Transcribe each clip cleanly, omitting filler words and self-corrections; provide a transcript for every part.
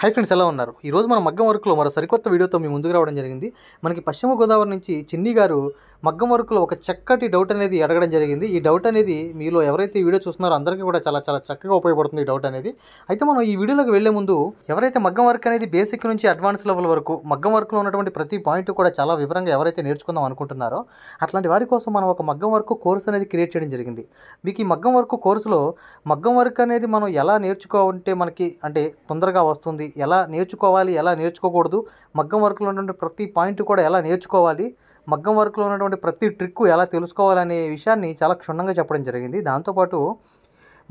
Hi friends ఎలా ఉన్నారు? ఈ రోజు మనం మగ్గం వర్క్లో మరో సరికొత్త వీడియోతో మీ ముందుకు రావడం జరిగింది. మనకి పశ్చిమ గోదావరి నుంచి చిన్ని గారు మగ్గం వర్క్లో ఒక చక్కటి డౌట్ అనేది అడగడం జరిగింది. ఈ డౌట్ అనేది మీలో ఎవరైతే ఈ వీడియో చూస్తున్నారో అందరికీ కూడా చాలా చాలా చక్కగా ఉపయోగపడుతుంది. ఈ డౌట్ అనేది అయితే మనం ఈ వీడియోలోకి వెళ్లే ముందు ఎవరైతే మగ్గం వర్క్ అనేది బేసిక్ నుంచి అడ్వాన్స్ లెవెల్ వరకు మగ్గం వర్క్లో ఉన్నటువంటి ప్రతి పాయింట్ కూడా చాలా వివరంగా ఎవరైతే నేర్చుకుందాం అనుకుంటున్నారో అట్లాంటి వారి కోసం మనం ఒక మగ్గం వర్క్ కోర్స్ అనేది క్రియేట్ చేయడం జరిగింది. మీకు ఈ మగ్గం వర్క్ కోర్సులో మగ్గం వర్క్ అనేది మనం ఎలా నేర్చుకోవాలంటే మనకి అంటే తొందరగా వస్తుంది, ఎలా నేర్చుకోవాలి, ఎలా నేర్చుకోకూడదు, మగ్గం వర్క్లో ఉన్నటువంటి ప్రతి పాయింట్ కూడా ఎలా నేర్చుకోవాలి, మగ్గం వర్క్లో ఉన్నటువంటి ప్రతి ట్రిక్ ఎలా తెలుసుకోవాలనే విషయాన్ని చాలా క్షుణ్ణంగా చెప్పడం జరిగింది. దాంతోపాటు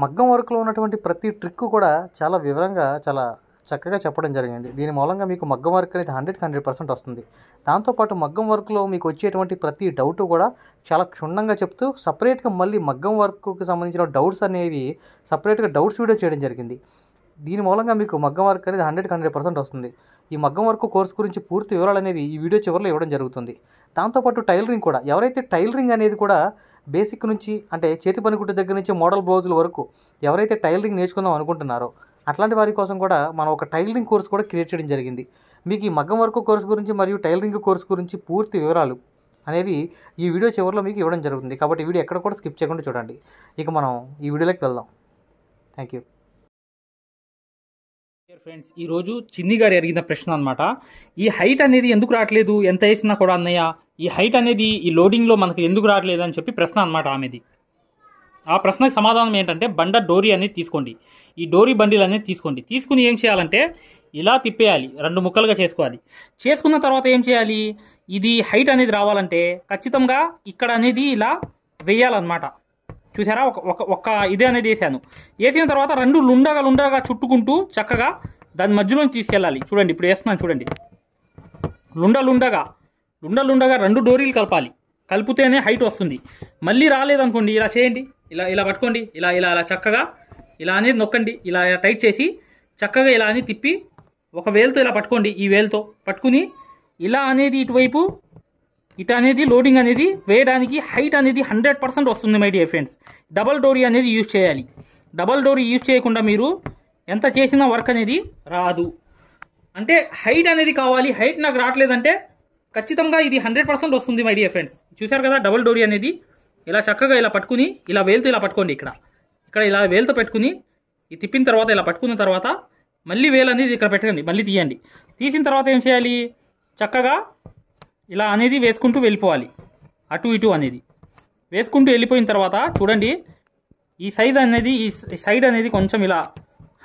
మగ్గం వర్క్లో ఉన్నటువంటి ప్రతి ట్రిక్ కూడా చాలా వివరంగా చాలా చక్కగా చెప్పడం జరిగింది. దీని మూలంగా మీకు మగ్గం వర్క్ అనేది 100% వస్తుంది. దాంతోపాటు మగ్గం వర్క్లో మీకు వచ్చేటువంటి ప్రతి డౌట్ కూడా చాలా క్షుణ్ణంగా చెప్తూ సపరేట్గా మళ్ళీ మగ్గం వర్క్కి సంబంధించిన డౌట్స్ అనేవి సపరేట్గా డౌట్స్ వీడియో చేయడం జరిగింది. దీని మూలంగా మీకు మగ్గం వర్క్ అనేది 100% వస్తుంది. ఈ మగ్గం వర్క్ కోర్స్ గురించి పూర్తి వివరాలు అనేవి ఈ వీడియో చివరిలో ఇవ్వడం జరుగుతుంది. దాంతోపాటు టైలరింగ్ కూడా ఎవరైతే టైలరింగ్ అనేది కూడా బేసిక్ నుంచి అంటే చేతి పని కుట్టు దగ్గర నుంచి మోడల్ బ్లౌజుల వరకు ఎవరైతే టైలరింగ్ నేర్చుకుందాం అనుకుంటున్నారో అట్లాంటి వారి కోసం కూడా మనం ఒక టైలరింగ్ కోర్స్ కూడా క్రియేట్ చేయడం జరిగింది. మీకు ఈ మగ్గం వర్క్ కోర్స్ గురించి మరియు టైలరింగ్ కోర్స్ గురించి పూర్తి వివరాలు అనేవి ఈ వీడియో చివరిలో మీకు ఇవ్వడం జరుగుతుంది. కాబట్టి వీడియో ఎక్కడ కూడా స్కిప్ చేయకుండా చూడండి. ఇక మనం ఈ వీడియోలోకి వెళ్దాం. Thank you. ఫ్రెండ్స్, ఈరోజు చిన్ని గారు అడిగిన ప్రశ్న అనమాట. ఈ హైట్ అనేది ఎందుకు రావట్లేదు, ఎంత వేసినా కూడా అన్నయ్య ఈ హైట్ అనేది ఈ లోడింగ్లో మనకు ఎందుకు రావట్లేదు అని చెప్పి ప్రశ్న అనమాట ఆమెది. ఆ ప్రశ్నకు సమాధానం ఏంటంటే బండ డోరీ అనేది తీసుకోండి, ఈ డోరీ బండిల్ అనేది తీసుకోండి. తీసుకుని ఏం చేయాలంటే ఇలా తిప్పేయాలి, రెండు ముక్కలుగా చేసుకోవాలి. చేసుకున్న తర్వాత ఏం చేయాలి, ఇది హైట్ అనేది రావాలంటే ఖచ్చితంగా ఇక్కడ అనేది ఇలా వేయాలన్నమాట. చూసారా, ఒక ఇదే అనేది వేసాను. వేసిన తర్వాత రెండు లుండగా లుండగా చుట్టుకుంటూ చక్కగా దాని మధ్యలోంచి తీసుకెళ్ళాలి. చూడండి ఇప్పుడు వేస్తున్నాను, చూడండి లుండలుండగా రెండు డోరీలు కలపాలి. కలిపితేనే హైట్ వస్తుంది. మళ్ళీ రాలేదనుకోండి ఇలా చేయండి, ఇలా ఇలా పట్టుకోండి, ఇలా ఇలా ఇలా చక్కగా ఇలా అనేది నొక్కండి, ఇలా టైట్ చేసి చక్కగా ఇలా అని తిప్పి ఒక వేలుతో ఇలా పట్టుకోండి, ఈ వేలుతో పట్టుకుని ఇలా అనేది ఇటువైపు ఇటు అనేది లోడింగ్ అనేది వేయడానికి హైట్ అనేది 100% వస్తుంది మై డియర్ ఫ్రెండ్స్. డబల్ డోరీ అనేది యూజ్ చేయాలి. డబల్ డోరీ యూజ్ చేయకుండా మీరు ఎంత చేసినా వర్క్ అనేది రాదు. అంటే హైట్ అనేది కావాలి. హైట్ నాకు రావట్లేదంటే ఖచ్చితంగా ఇది 100% వస్తుంది మై డియర్ ఫ్రెండ్స్. చూశారు కదా, డబల్ డోరీ అనేది ఇలా చక్కగా ఇలా పట్టుకుని ఇలా వేలుతో ఇలా పట్టుకోండి, ఇక్కడ ఇక్కడ ఇలా వేలుతో పెట్టుకుని ఇది తిప్పిన తర్వాత ఇలా పట్టుకున్న తర్వాత మళ్ళీ వేలు అనేది ఇక్కడ పెట్టుకోండి, మళ్ళీ తీయండి. తీసిన తర్వాత ఏం చేయాలి, చక్కగా ఇలా అనేది వేసుకుంటూ వెళ్ళిపోవాలి. అటు ఇటు అనేది వేసుకుంటూ వెళ్ళిపోయిన తర్వాత చూడండి ఈ సైజ్ అనేది ఈ సైడ్ అనేది కొంచెం ఇలా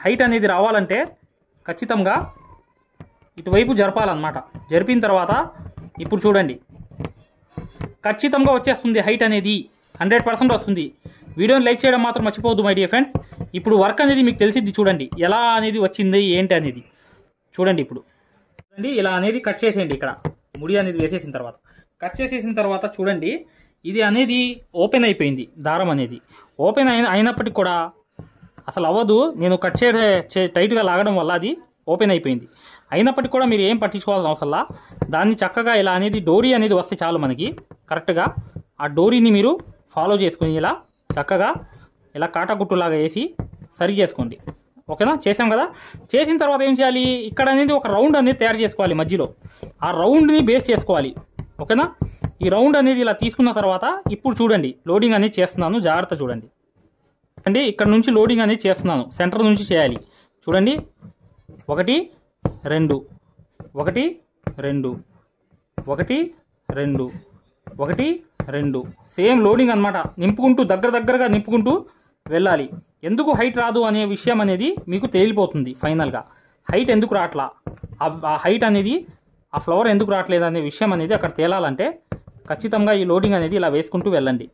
హైట్ అనేది రావాలంటే ఖచ్చితంగా ఇటువైపు జరపాలన్నమాట. జరిపిన తర్వాత ఇప్పుడు చూడండి ఖచ్చితంగా వచ్చేస్తుంది హైట్ అనేది 100% వస్తుంది. వీడియోని లైక్ చేయడం మాత్రం మర్చిపోవద్దు మై డియర్ ఫ్రెండ్స్. ఇప్పుడు వర్క్ అనేది మీకు తెలిసిద్ది. చూడండి ఎలా అనేది వచ్చింది ఏంటి అనేది చూడండి. ఇప్పుడు చూడండి ఇలా అనేది కట్ చేసేయండి, ఇక్కడ ముడి అనేది వేసేసిన తర్వాత కట్ చేసేసిన తర్వాత చూడండి ఇది అనేది ఓపెన్ అయిపోయింది. దారం అనేది ఓపెన్ అయినప్పటికీ కూడా అసలు అవ్వదు, నేను కట్ చేసే టైట్గా లాగడం వల్ల అది ఓపెన్ అయిపోయింది. అయినప్పటికీ కూడా మీరు ఏం పట్టించుకోవాల్సిన అవసరంలా, దాన్ని చక్కగా ఇలా అనేది డోరీ అనేది వస్తే చాలు మనకి కరెక్ట్గా. ఆ డోరీని మీరు ఫాలో చేసుకుని ఇలా చక్కగా ఇలా కాటగుట్టులాగా వేసి సరి చేసుకోండి. ఓకేనా, చేసాం కదా. చేసిన తర్వాత ఏం చేయాలి, ఇక్కడ అనేది ఒక రౌండ్ అనేది తయారు చేసుకోవాలి. మధ్యలో ఆ రౌండ్ని బేస్ చేసుకోవాలి. ఓకేనా, ఈ రౌండ్ అనేది ఇలా తీసుకున్న తర్వాత ఇప్పుడు చూడండి లోడింగ్ అనేది చేస్తున్నాను, జాగ్రత్త చూడండి. అంటే ఇక్కడ నుంచి లోడింగ్ అనేది చేస్తున్నాను, సెంటర్ నుంచి చేయాలి. చూడండి 1, 2, 1, 2, 1, 2 సేమ్ లోడింగ్ అనమాట. నింపుకుంటూ దగ్గరగా నింపుకుంటూ వెళ్ళాలి. ఎందుకు హైట్ రాదు అనే విషయం అనేది మీకు తేలిపోతుంది ఫైనల్గా. హైట్ ఎందుకు రాట్లా, ఆ హైట్ అనేది ఆ ఫ్లవర్ ఎందుకు రావట్లేదు అనే విషయం అనేది అక్కడ తేలాలంటే ఖచ్చితంగా ఈ లోడింగ్ అనేది ఇలా వేసుకుంటూ వెళ్ళండి.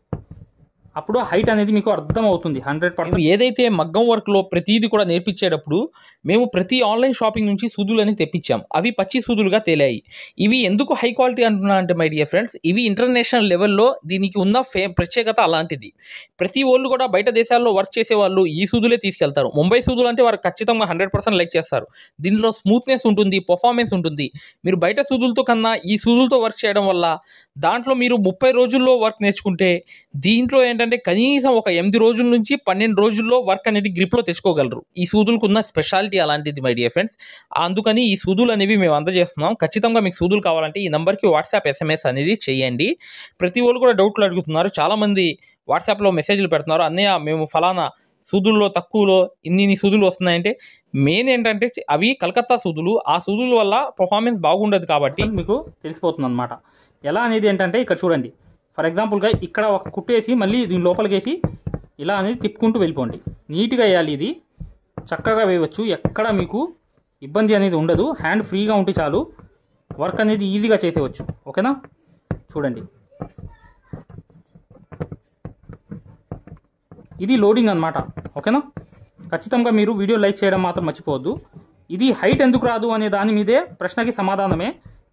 అప్పుడు హైట్ అనేది మీకు అర్థం అవుతుంది 100%. ఏదైతే మగ్గం వర్క్లో ప్రతిదీ కూడా నేర్పించేటప్పుడు మేము ప్రతి ఆన్లైన్ షాపింగ్ నుంచి సూదులు అనేది తెప్పించాం. అవి పచ్చి సూదులుగా తేలాయి. ఇవి ఎందుకు హై క్వాలిటీ అంటున్నా అంటే మై డియర్ ఫ్రెండ్స్, ఇవి ఇంటర్నేషనల్ లెవెల్లో దీనికి ఉన్న ప్రత్యేకత అలాంటిది. ప్రతి వాళ్ళు కూడా బయట దేశాల్లో వర్క్ చేసే వాళ్ళు ఈ సూదులే తీసుకెళ్తారు. ముంబై సూదులు అంటే వారు ఖచ్చితంగా 100% లైక్ చేస్తారు. దీనిలో స్మూత్నెస్ ఉంటుంది, పర్ఫార్మెన్స్ ఉంటుంది. మీరు బయట సూదులతో కన్నా ఈ సూదులతో వర్క్ చేయడం వల్ల దాంట్లో మీరు 30 రోజుల్లో వర్క్ నేర్చుకుంటే దీంట్లో ఏంటంటే ఏంటంటే కనీసం ఒక 8 రోజుల నుంచి 12 రోజుల్లో వర్క్ అనేది గ్రిప్లో తెచ్చుకోగలరు. ఈ సూదులకు ఉన్న స్పెషాలిటీ అలాంటిది మై డియర్ ఫ్రెండ్స్. అందుకని ఈ సూదులు అనేవి మేము అందజేస్తున్నాం. ఖచ్చితంగా మీకు సూదులు కావాలంటే ఈ నెంబర్కి వాట్సాప్ SMS అనేది చేయండి. ప్రతి వాళ్ళు కూడా డౌట్లు అడుగుతున్నారు, చాలామంది వాట్సాప్లో మెసేజ్లు పెడుతున్నారు, అన్నయ్య మేము ఫలానా సూదుల్లో తక్కువలో ఇన్ని సూదులు వస్తున్నాయంటే మెయిన్ ఏంటంటే అవి కలకత్తా సూదులు. ఆ సూదుల వల్ల పర్ఫార్మెన్స్ బాగుండదు కాబట్టి మీకు తెలిసిపోతుంది అనమాట. ఎలా అనేది ఏంటంటే ఇక్కడ చూడండి, ఫర్ ఎగ్జాంపుల్గా ఇక్కడ ఒక కుట్టేసి మళ్ళీ దీని లోపలికేసి ఇలా అనేది తిప్పుకుంటూ వెళ్ళిపోండి. నీట్గా వేయాలి, ఇది చక్కగా వేయవచ్చు, ఎక్కడ మీకు ఇబ్బంది అనేది ఉండదు. హ్యాండ్ ఫ్రీగా ఉంటే చాలు, వర్క్ అనేది ఈజీగా చేసేవచ్చు. ఓకేనా, చూడండి ఇది లోడింగ్ అనమాట. ఓకేనా, ఖచ్చితంగా మీరు వీడియో లైక్ చేయడం మాత్రం మర్చిపోవద్దు. ఇది హైట్ ఎందుకు రాదు అనే దాని మీదే ప్రశ్నకి సమాధానమే.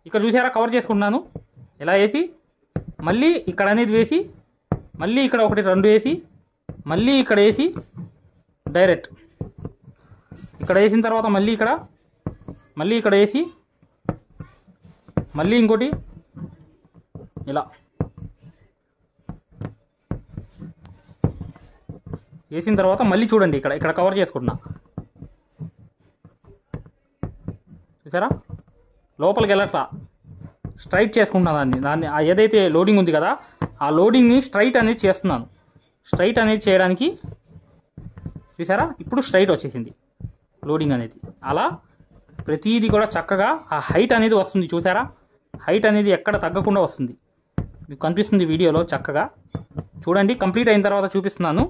ఇక్కడ చూసారా, కవర్ చేసుకుంటున్నాను ఇలా వేసి, మళ్ళీ ఇక్కడ అనేది వేసి, మళ్ళీ ఇక్కడ 1 2 వేసి, మళ్ళీ ఇక్కడ వేసి డైరెక్ట్ ఇక్కడ వేసిన తర్వాత మళ్ళీ ఇక్కడ వేసి, మళ్ళీ ఇంకోటి ఇలా వేసిన తర్వాత మళ్ళీ చూడండి ఇక్కడ కవర్ చేసుకుంటున్నా. చూసారా, లోపలికి వెళ్ళట్లా స్ట్రైట్ చేసుకుంటున్నాను. దాన్ని ఏదైతే లోడింగ్ ఉంది కదా, ఆ లోడింగ్ని స్ట్రైట్ అనేది చేస్తున్నాను. స్ట్రైట్ అనేది చేయడానికి చూసారా, ఇప్పుడు స్ట్రైట్ వచ్చేసింది లోడింగ్ అనేది. అలా ప్రతిదీ కూడా చక్కగా ఆ హైట్ అనేది వస్తుంది. చూసారా, హైట్ అనేది ఎక్కడ తగ్గకుండా వస్తుంది. మీకు కనిపిస్తుంది వీడియోలో చక్కగా. చూడండి, కంప్లీట్ అయిన తర్వాత చూపిస్తున్నాను,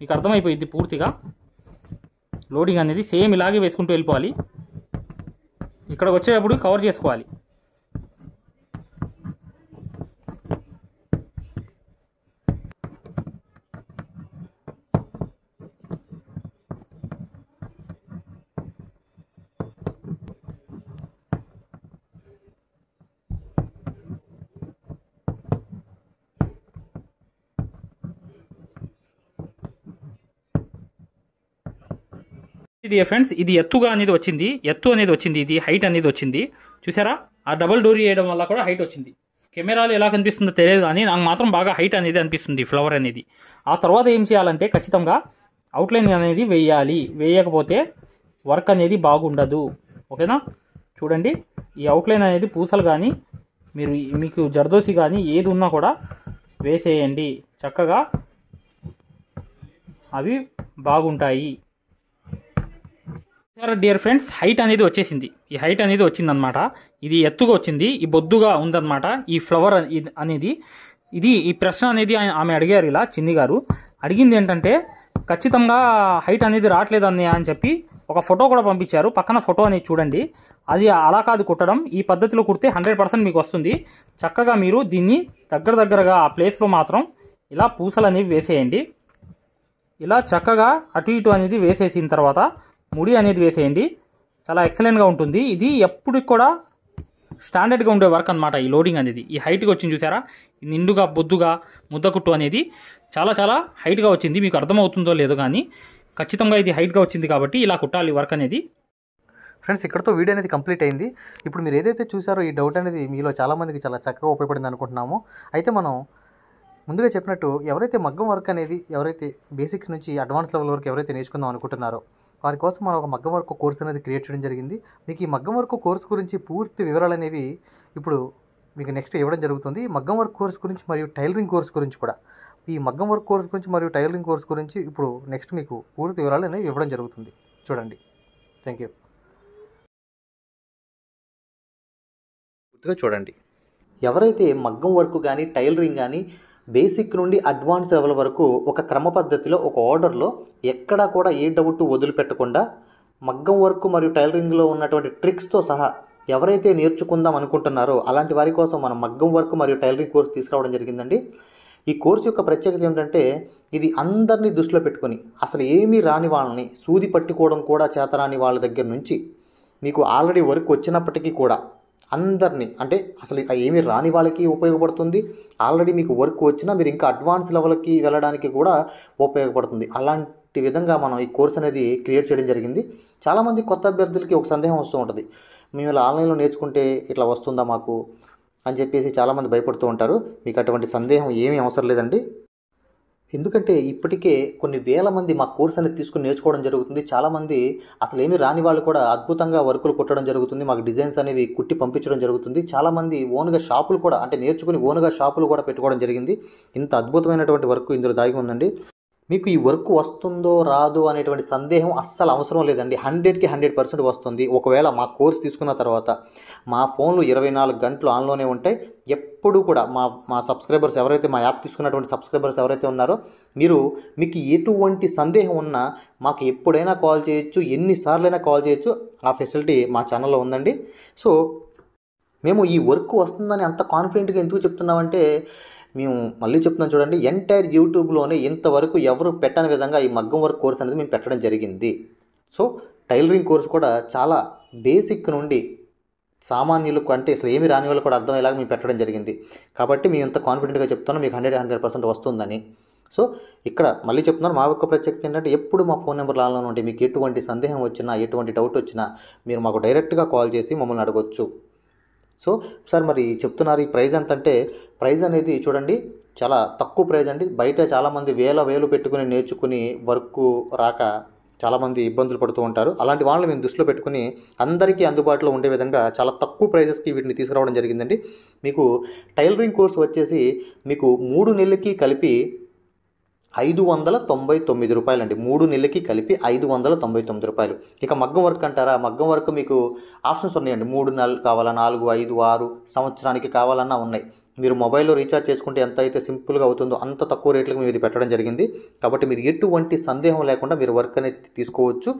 మీకు అర్థమైపోయింది పూర్తిగా. లోడింగ్ అనేది సేమ్ ఇలాగే వేసుకుంటూ వెళ్ళిపోవాలి. ఇక్కడ వచ్చేటప్పుడు కవర్ చేసుకోవాలి. డియర్ ఫ్రెండ్స్, ఇది ఎత్తుగా అనేది వచ్చింది, ఎత్తు అనేది వచ్చింది, ఇది హైట్ అనేది వచ్చింది. చూసారా, ఆ డబల్ డోరీ వేయడం వల్ల కూడా హైట్ వచ్చింది. కెమెరాలో ఎలా కనిపిస్తుందో తెలియదు కానీ నాకు మాత్రం బాగా హైట్ అనేది అనిపిస్తుంది ఫ్లవర్ అనేది. ఆ తర్వాత ఏం చేయాలంటే ఖచ్చితంగా అవుట్లైన్ అనేది వేయాలి, వేయకపోతే వర్క్ అనేది బాగుండదు. ఓకేనా, చూడండి ఈ అవుట్లైన్ అనేది పూసలు కానీ మీరు మీకు జర్దోసి కానీ ఏది ఉన్నా కూడా వేసేయండి, చక్కగా అవి బాగుంటాయి. డియర్ ఫ్రెండ్స్, హైట్ అనేది వచ్చేసింది, ఈ హైట్ అనేది వచ్చిందనమాట. ఇది ఎత్తుగా వచ్చింది, ఈ బొద్దుగా ఉందన్నమాట ఈ ఫ్లవర్ అనేది. ఇది ఈ ప్రశ్న అనేది ఆమె అడిగారు, ఇలా చిన్ని గారు అడిగింది ఏంటంటే ఖచ్చితంగా హైట్ అనేది రావట్లేదు అని చెప్పి ఒక ఫోటో కూడా పంపించారు. పక్కన ఫోటో అనేది చూడండి, అది అలా కాదు కుట్టడం, ఈ పద్ధతిలో కుడితే 100% మీకు వస్తుంది. చక్కగా మీరు దీన్ని దగ్గరగా ఆ ప్లేస్లో మాత్రం ఇలా పూసలు అనేవి వేసేయండి. ఇలా చక్కగా అటు ఇటు అనేది వేసేసిన తర్వాత ముడి అనేది వేసేయండి, చాలా ఎక్సలెంట్గా ఉంటుంది. ఇది ఎప్పటికి కూడా స్టాండర్డ్గా ఉండే వర్క్ అనమాట ఈ లోడింగ్ అనేది. ఈ హైట్గా వచ్చింది చూసారా, నిండుగా బొద్దుగా ముద్దకుట్టు అనేది చాలా హైట్గా వచ్చింది. మీకు అర్థమవుతుందో లేదో కానీ ఖచ్చితంగా ఇది హైట్గా వచ్చింది కాబట్టి ఇలా కుట్టాలి వర్క్ అనేది. ఫ్రెండ్స్, ఇక్కడతో వీడియో అనేది కంప్లీట్ అయింది. ఇప్పుడు మీరు ఏదైతే చూసారో ఈ డౌట్ అనేది మీలో చాలామందికి చాలా చక్కగా ఉపయోగపడింది అనుకుంటున్నాము. అయితే మనం ముందుగా చెప్పినట్టు ఎవరైతే మగ్గం వర్క్ అనేది ఎవరైతే బేసిక్స్ నుంచి అడ్వాన్స్ లెవెల్ వరకు ఎవరైతే నేర్చుకుందాం అనుకుంటున్నారో వారి కోసం మనం ఒక మగ్గం వర్క్ కోర్స్ అనేది క్రియేట్ చేయడం జరిగింది. మీకు ఈ మగ్గం వర్క్ కోర్స్ గురించి పూర్తి వివరాలు అనేవి ఇప్పుడు మీకు నెక్స్ట్ ఇవ్వడం జరుగుతుంది. మగ్గం వర్క్ కోర్స్ గురించి మరియు టైలరింగ్ కోర్స్ గురించి కూడా, ఈ మగ్గం వర్క్ కోర్స్ గురించి మరియు టైలరింగ్ కోర్స్ గురించి ఇప్పుడు నెక్స్ట్ మీకు పూర్తి వివరాలు అనేవి ఇవ్వడం జరుగుతుంది. చూడండి, థ్యాంక్ యూ. పూర్తిగా చూడండి. ఎవరైతే మగ్గం వర్క్ కానీ టైలరింగ్ కానీ బేసిక్ నుండి అడ్వాన్స్ లెవెల్ వరకు ఒక క్రమ పద్ధతిలో ఒక ఆర్డర్లో ఎక్కడా కూడా ఏ డౌట్ వదిలిపెట్టకుండా మగ్గం వర్క్ మరియు టైలరింగ్లో ఉన్నటువంటి ట్రిక్స్తో సహా ఎవరైతే నేర్చుకుందాం అనుకుంటున్నారో అలాంటి వారి కోసం మనం మగ్గం వర్క్ మరియు టైలరింగ్ కోర్స్ తీసుకురావడం జరిగిందండి. ఈ కోర్సు యొక్క ప్రత్యేకత ఏంటంటే ఇది అందరినీ దృష్టిలో పెట్టుకొని అసలు ఏమీ రాని వాళ్ళని, సూది పట్టుకోవడం కూడా చేతరాని వాళ్ళ దగ్గర నుంచి మీకు ఆల్రెడీ వర్క్ వచ్చినప్పటికీ కూడా అందరినీ, అంటే అసలు ఏమీ రాని వాళ్ళకి ఉపయోగపడుతుంది, ఆల్రెడీ మీకు వర్క్ వచ్చినా మీరు ఇంకా అడ్వాన్స్ లెవెల్కి వెళ్ళడానికి కూడా ఉపయోగపడుతుంది. అలాంటి విధంగా మనం ఈ కోర్స్ అనేది క్రియేట్ చేయడం జరిగింది. చాలామంది కొత్త అభ్యర్థులకి ఒక సందేహం వస్తూ ఉంటుంది, మేము ఇలా ఆన్లైన్లో నేర్చుకుంటే ఇట్లా వస్తుందా మాకు అని చెప్పేసి చాలామంది భయపడుతూ ఉంటారు. మీకు అటువంటి సందేహం ఏమీ అవసరం లేదండి. ఎందుకంటే ఇప్పటికే కొన్ని వేల మంది మా కోర్స్ అనేది తీసుకొని నేర్చుకోవడం జరుగుతుంది. చాలామంది అసలు ఏమీ రాని వాళ్ళు కూడా అద్భుతంగా వర్కులు కుట్టడం జరుగుతుంది, మాకు డిజైన్స్ అనేవి కుట్టి పంపించడం జరుగుతుంది. చాలామంది ఓన్గా షాపులు కూడా అంటే నేర్చుకుని ఓన్గా షాపులు కూడా పెట్టుకోవడం జరిగింది. ఇంత అద్భుతమైనటువంటి వర్క్ ఇందులో దాగి ఉందండి. మీకు ఈ వర్క్ వస్తుందో రాదో అనేటువంటి సందేహం అస్సలు అవసరం లేదండి. 100% వస్తుంది. ఒకవేళ మా కోర్స్ తీసుకున్న తర్వాత మా ఫోన్లు 24 గంటలు ఆన్లోనే ఉంటాయి. ఎప్పుడు కూడా మా సబ్స్క్రైబర్స్ ఎవరైతే మా యాప్ తీసుకున్నటువంటి సబ్స్క్రైబర్స్ ఎవరైతే ఉన్నారో మీకు ఎటువంటి సందేహం ఉన్నా మాకు ఎప్పుడైనా కాల్ చేయొచ్చు, ఎన్నిసార్లైనా కాల్ చేయొచ్చు. ఆ ఫెసిలిటీ మా ఛానల్లో ఉందండి. సో మేము ఈ వర్క్ వస్తుందని అంత కాన్ఫిడెంట్గా ఎందుకు చెప్తున్నామంటే, మేము మళ్ళీ చెప్తున్నాం చూడండి, ఎంటైర్ యూట్యూబ్లోనే ఇంతవరకు ఎవరు పెట్టని విధంగా ఈ మగ్గం వర్క్ కోర్స్ అనేది మేము పెట్టడం జరిగింది. సో టైలరింగ్ కోర్స్ కూడా చాలా బేసిక్ నుండి సామాన్యులకు అంటే అసలు ఏమి రాని వాళ్ళు కూడా అర్థమయ్యేలాగా మేము పెట్టడం జరిగింది. కాబట్టి మేము ఇంత కాన్ఫిడెంట్గా చెప్తున్నాం మీకు 100% వస్తుందని. సో ఇక్కడ మళ్ళీ చెప్తున్నాను, మా యొక్క ప్రత్యేకత ఏంటంటే ఎప్పుడు మా ఫోన్ నెంబర్ ఆన్లైన్ ఉంటే మీకు ఎటువంటి సందేహం వచ్చినా ఎటువంటి డౌట్ వచ్చినా మీరు మాకు డైరెక్ట్గా కాల్ చేసి మమ్మల్ని అడగొచ్చు. సో సార్ మరి చెప్తున్నారు ఈ ప్రైజ్ ఎంత అంటే, ప్రైజ్ అనేది చూడండి చాలా తక్కువ ప్రైజ్ అండి. బయట చాలామంది వేలు పెట్టుకుని నేర్చుకుని వర్కు రాక చాలామంది ఇబ్బందులు పడుతూ ఉంటారు. అలాంటి వాళ్ళని మేము దృష్టిలో పెట్టుకుని అందరికీ అందుబాటులో ఉండే విధంగా చాలా తక్కువ ప్రైజెస్కి వీటిని తీసుకురావడం జరిగిందండి. మీకు టైలరింగ్ కోర్స్ వచ్చేసి మీకు 3 నెలలకి కలిపి 599 రూపాయలు అండి. 3 నెలలకి కలిపి 599 రూపాయలు. ఇక మగ్గం వర్క్ అంటారా, మగ్గం వర్క్ మీకు ఆప్షన్స్ ఉన్నాయండి. 3 నెలలు కావాలా, 4, 5, 6 సంవత్సరానికి కావాలన్నా ఉన్నాయి. మీరు మొబైల్లో రీఛార్జ్ చేసుకుంటే ఎంత అయితే సింపుల్గా అవుతుందో అంత తక్కువ రేట్లకు మేము ఇది పెట్టడం జరిగింది. కాబట్టి మీరు ఎటువంటి సందేహం లేకుండా మీరు వర్క్ అనేది తీసుకోవచ్చు.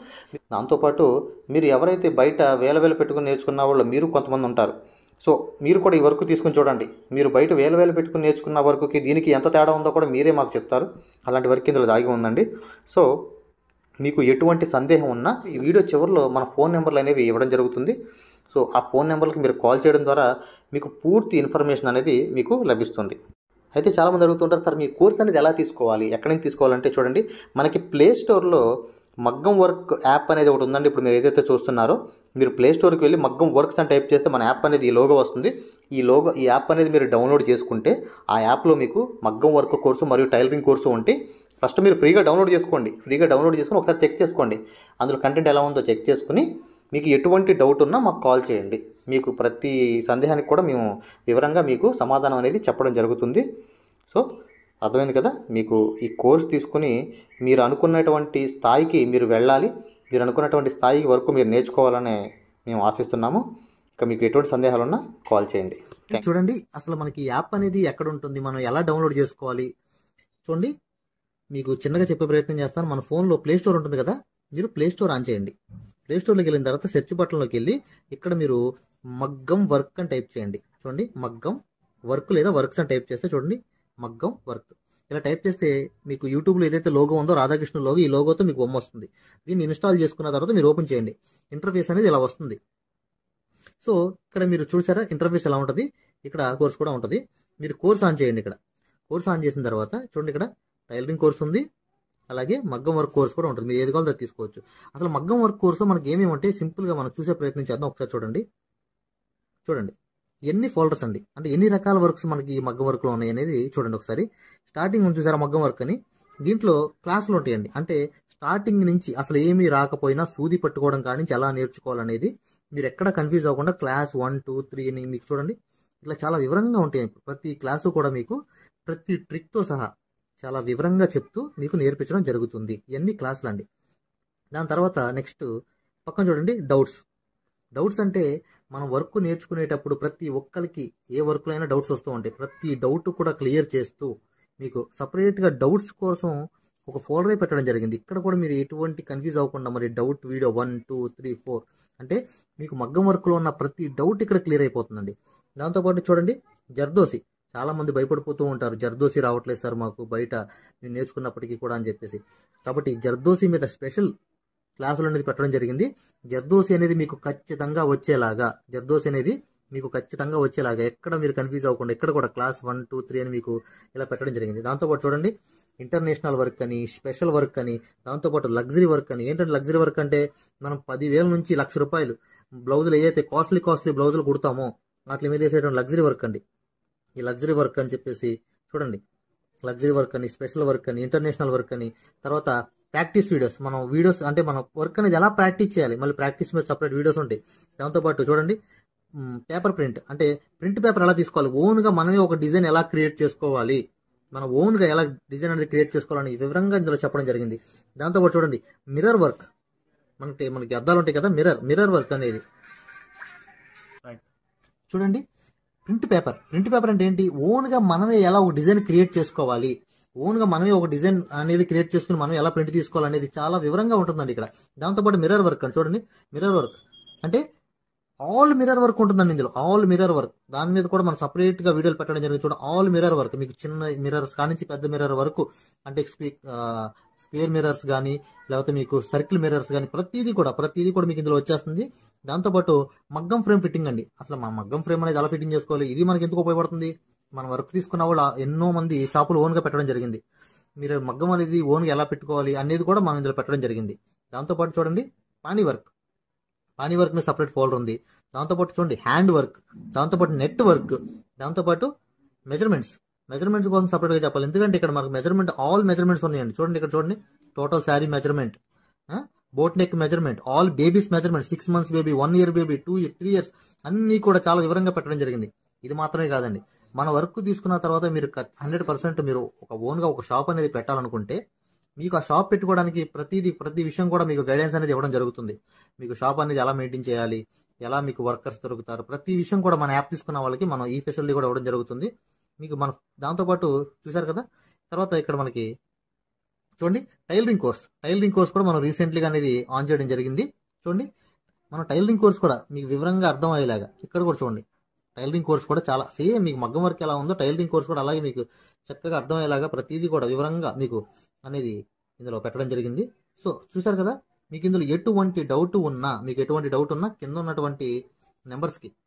దాంతోపాటు మీరు ఎవరైతే బయట వేల పెట్టుకుని నేర్చుకున్న వాళ్ళు మీరు కొంతమంది ఉంటారు. సో మీరు కూడా ఈ వర్క్ తీసుకుని చూడండి. మీరు బయట వేల పెట్టుకుని నేర్చుకున్న వర్క్కి దీనికి ఎంత తేడా ఉందో కూడా మీరే మాకు చెప్తారు. అలాంటి వర్క్ ఇందులో దాగి ఉందండి. సో మీకు ఎటువంటి సందేహం ఉన్నా ఈ వీడియో చివరిలో మన ఫోన్ నెంబర్లు అనేవి ఇవ్వడం జరుగుతుంది. సో ఆ ఫోన్ నెంబర్కి మీరు కాల్ చేయడం ద్వారా మీకు పూర్తి ఇన్ఫర్మేషన్ అనేది మీకు లభిస్తుంది. అయితే చాలామంది అడుగుతుంటారు, సార్ మీ కోర్స్ అనేది ఎలా తీసుకోవాలి, ఎక్కడి నుంచి తీసుకోవాలంటే చూడండి, మనకి ప్లేస్టోర్లో మగ్గం వర్క్ యాప్ అనేది ఒకటి ఉందండి. ఇప్పుడు మీరు ఏదైతే చూస్తున్నారో మీరు ప్లేస్టోర్కి వెళ్ళి మగ్గం వర్క్స్ అని టైప్ చేస్తే మన యాప్ అనేది ఈ లోగో వస్తుంది. ఈ యాప్ అనేది మీరు డౌన్లోడ్ చేసుకుంటే ఆ యాప్లో మీకు మగ్గం వర్క్ కోర్సు మరియు టైలరింగ్ కోర్సు ఉంటాయి. ఫస్ట్ మీరు ఫ్రీగా డౌన్లోడ్ చేసుకోండి. ఫ్రీగా డౌన్లోడ్ చేసుకుని ఒకసారి చెక్ చేసుకోండి, అందులో కంటెంట్ ఎలా ఉందో చెక్ చేసుకుని మీకు ఎటువంటి డౌట్ ఉన్నా మాకు కాల్ చేయండి. మీకు ప్రతి సందేహానికి కూడా మేము వివరంగా మీకు సమాధానం అనేది చెప్పడం జరుగుతుంది. సో అర్థమైంది కదా, మీకు ఈ కోర్స్ తీసుకుని మీరు అనుకున్నటువంటి స్థాయికి మీరు వెళ్ళాలి, మీరు అనుకున్నటువంటి స్థాయి వరకు మీరు నేర్చుకోవాలని మేము ఆశిస్తున్నాము. ఇక మీకు ఎటువంటి సందేహాలు ఉన్నా కాల్ చేయండి. చూడండి అసలు మనకి యాప్ అనేది ఎక్కడ ఉంటుంది, మనం ఎలా డౌన్లోడ్ చేసుకోవాలి చూడండి. మీకు చిన్నగా చెప్పే ప్రయత్నం చేస్తాను. మన ఫోన్లో ప్లేస్టోర్ ఉంటుంది కదా, మీరు ప్లేస్టోర్ ఆన్ చేయండి. ప్లేస్టోర్లోకి వెళ్ళిన తర్వాత సెర్చ్ బటన్లోకి వెళ్ళి ఇక్కడ మీరు మగ్గం వర్క్ అని టైప్ చేయండి. చూడండి మగ్గం వర్క్ లేదా వర్క్స్ అని టైప్ చేస్తే చూడండి మగ్గం వర్క్ ఇలా టైప్ చేస్తే మీకు యూట్యూబ్లో ఏదైతే లోగో ఉందో రాధాకృష్ణ లోగో, ఈ లోగోతో మీకు బొమ్మ వస్తుంది. దీన్ని ఇన్స్టాల్ చేసుకున్న తర్వాత మీరు ఓపెన్ చేయండి. ఇంటర్ఫేస్ అనేది ఇలా వస్తుంది. సో ఇక్కడ మీరు చూసారా ఇంటర్ఫేస్ ఎలా ఉంటుంది, ఇక్కడ కోర్స్ కూడా ఉంటుంది. మీరు కోర్స్ ఆన్ చేయండి. ఇక్కడ కోర్స్ ఆన్ చేసిన తర్వాత చూడండి ఇక్కడ టైలరింగ్ కోర్స్ ఉంది, అలాగే మగ్గం వర్క్ కోర్స్ కూడా ఉంటుంది. మీరు ఏది కావాలో తీసుకోవచ్చు. అసలు మగ్గం వర్క్ కోర్సులో మనకి ఏమేమి ఉంటే సింపుల్గా మనం చూసే ప్రయత్నం చేద్దాం. ఒకసారి చూడండి ఎన్ని ఫోల్డర్స్ అండి, అంటే ఎన్ని రకాల వర్క్స్ మనకి ఈ మగ్గం వర్క్లో ఉన్నాయి అనేది చూడండి ఒకసారి. స్టార్టింగ్ నుంచి చూసారా మగ్గం వర్క్ అని, దీంట్లో క్లాసులు ఉంటాయండి. అంటే స్టార్టింగ్ నుంచి అసలు ఏమీ రాకపోయినా సూది పట్టుకోవడం కానీ ఎలా నేర్చుకోవాలనేది మీరు ఎక్కడ కన్ఫ్యూజ్ అవ్వకుండా క్లాస్ 1, 2, 3 అని మీకు చూడండి ఇట్లా చాలా వివరంగా ఉంటాయి. ప్రతి క్లాసు కూడా మీకు ప్రతి ట్రిక్తో సహా చాలా వివరంగా చెప్తూ మీకు నేర్పించడం జరుగుతుంది. ఇవన్నీ క్లాసులు అండి. దాని తర్వాత నెక్స్ట్ పక్కన చూడండి డౌట్స్. డౌట్స్ అంటే మనం వర్క్ నేర్చుకునేటప్పుడు ప్రతి ఒక్కరికి ఏ వర్క్లో అయినా డౌట్స్ వస్తూ ఉంటాయి. ప్రతి డౌట్ కూడా క్లియర్ చేస్తూ మీకు సపరేట్గా డౌట్స్ కోసం ఒక ఫోల్డరే పెట్టడం జరిగింది. ఇక్కడ కూడా మీరు ఎటువంటి కన్ఫ్యూజ్ అవ్వకుండా మరి డౌట్ వీడియో 1, 2, 3, 4 అంటే మీకు మగ్గం వర్క్లో ఉన్న ప్రతి డౌట్ ఇక్కడ క్లియర్ అయిపోతుందండి. దాంతోపాటు చూడండి జర్దోసి. చాలామంది భయపడిపోతూ ఉంటారు, జర్దోసి రావట్లేదు సార్ మాకు బయట నేను నేర్చుకున్నప్పటికీ కూడా అని చెప్పేసి. కాబట్టి జర్దోసి మీద స్పెషల్ క్లాసులు అనేది పెట్టడం జరిగింది. జర్దోసి అనేది మీకు ఖచ్చితంగా వచ్చేలాగా ఎక్కడ మీరు కన్ఫ్యూజ్ అవ్వకుండా ఇక్కడ కూడా క్లాస్ 1, 2, 3 అని మీకు ఇలా పెట్టడం జరిగింది. దాంతోపాటు చూడండి ఇంటర్నేషనల్ వర్క్ అని, స్పెషల్ వర్క్ అని, దాంతోపాటు లగ్జరీ వర్క్ అని. ఏంటంటే లగ్జరీ వర్క్ అంటే మనం 10,000 నుంచి 1,00,000 రూపాయలు బ్లౌజులు ఏదైతే కాస్ట్లీ బ్లౌజులు కుడతామో వాటి మీద వేసేటువంటి లగ్జరీ వర్క్ అండి. ఈ లగ్జరీ వర్క్ అని చెప్పేసి చూడండి లగ్జరీ వర్క్ అని, స్పెషల్ వర్క్ అని, ఇంటర్నేషనల్ వర్క్ అని, తర్వాత ప్రాక్టీస్ వీడియోస్. మనం వీడియోస్ అంటే మనం వర్క్ అనేది ఎలా ప్రాక్టీస్ చేయాలి, మళ్ళీ ప్రాక్టీస్ మీద సపరేట్ వీడియోస్ ఉంటాయి. దాంతోపాటు చూడండి పేపర్ ప్రింట్ అంటే ప్రింట్ పేపర్ ఎలా తీసుకోవాలి, ఓన్గా మనమే ఒక డిజైన్ ఎలా క్రియేట్ చేసుకోవాలి, మన ఓన్గా ఎలా డిజైన్ అనేది క్రియేట్ చేసుకోవాలని వివరంగా ఇందులో చెప్పడం జరిగింది. దాంతోపాటు చూడండి మిర్రర్ వర్క్, మనకి అద్దాలు ఉంటాయి కదా, మిర్రర్ వర్క్ అనేది చూడండి. ప్రింట్ పేపర్ అంటే ఏంటి, ఓన్గా మనమే ఎలా ఒక డిజైన్ క్రియేట్ చేసుకోవాలి, ఓన్గా మనమే ఒక డిజైన్ అనేది క్రియేట్ చేసుకుని మనం ఎలా ప్రింట్ తీసుకోవాలనేది చాలా వివరంగా ఉంటుందండి ఇక్కడ. దాంతోపాటు మిర్రర్ వర్క్ అని చూడండి, మిర్రర్ వర్క్ అంటే ఆల్ మిర్రర్ వర్క్ ఉంటుందండి ఇందులో. ఆల్ మిర్రర్ వర్క్ దాని మీద కూడా మనం సపరేట్గా వీడియోలు పెట్టడం జరిగింది. చూడండి ఆల్ మిర్రర్ వర్క్ మీకు చిన్న మిర్రర్స్ కానించి పెద్ద మిర్రర్ వరకు అంటే స్క్వేర్ మిర్రర్స్ కానీ లేకపోతే మీకు సర్కిల్ మిర్రర్స్ కానీ ప్రతిదీ కూడా మీకు ఇందులో వచ్చేస్తుంది. దాంతోపాటు మగ్గం ఫ్రేమ్ ఫిట్టింగ్ అండి, అసలు మా మగ్గం ఫ్రేమ్ అనేది ఎలా ఫిట్టింగ్ చేసుకోవాలి, ఇది మనకి ఎందుకు ఉపయోగపడుతుంది, మన వర్క్ తీసుకున్న వాళ్ళు ఎన్నో మంది షాపులు ఓన్గా పెట్టడం జరిగింది. మీరు మగ్గం అనేది ఓన్గా ఎలా పెట్టుకోవాలి అనేది కూడా మనం ఇందులో పెట్టడం జరిగింది. దాంతోపాటు చూడండి పానీ వర్క్ మీద సపరేట్ ఫోల్డర్ ఉంది. దాంతోపాటు చూడండి హ్యాండ్ వర్క్, దాంతోపాటు నెట్ వర్క్, దాంతోపాటు మెజర్మెంట్స్ కోసం సపరేట్గా చెప్పాలి, ఎందుకంటే ఇక్కడ మనకు ఆల్ మెజర్మెంట్స్ ఉన్నాయండి. చూడండి ఇక్కడ చూడండి total sari measurement, boat neck measurement, all babies measurement, 6 months baby, 1 year baby, 2 years, 3 years అన్నీ కూడా చాలా వివరంగా పెట్టడం జరిగింది. ఇది మాత్రమే కాదండి, మన వర్క్ తీసుకున్న తర్వాత మీరు 100% మీరు ఒక ఓన్గా ఒక షాప్ అనేది పెట్టాలనుకుంటే మీకు ఆ షాప్ పెట్టుకోవడానికి ప్రతి విషయం కూడా మీకు గైడెన్స్ అనేది ఇవ్వడం జరుగుతుంది. మీకు షాప్ అనేది ఎలా మెయింటైన్ చేయాలి, ఎలా మీకు వర్కర్స్ దొరుకుతారు, ప్రతి విషయం కూడా మన యాప్ తీసుకున్న వాళ్ళకి మనం ఈ ఫెసిలిటీ కూడా ఇవ్వడం జరుగుతుంది మీకు. మన దాంతోపాటు చూసారు కదా, తర్వాత ఇక్కడ మనకి చూడండి టైలరింగ్ కోర్స్ కూడా మనం రీసెంట్లీగా అనేది ఆన్ చేయడం జరిగింది. చూడండి మన టైలరింగ్ కోర్స్ కూడా మీకు వివరంగా అర్థం అయ్యేలాగా ఇక్కడ కూడా చూడండి టైలరింగ్ కోర్స్ కూడా చాలా సేమ్ మీకు మగ్గం వర్క్ ఎలా ఉందో టైలరింగ్ కోర్స్ కూడా అలాగే మీకు చక్కగా అర్థమయ్యేలాగా ప్రతిదీ కూడా వివరంగా మీకు అనేది ఇందులో పెట్టడం జరిగింది. సో చూసారు కదా, మీకు ఇందులో ఎటువంటి డౌట్ ఉన్నా కింద ఉన్నటువంటి నెంబర్స్కి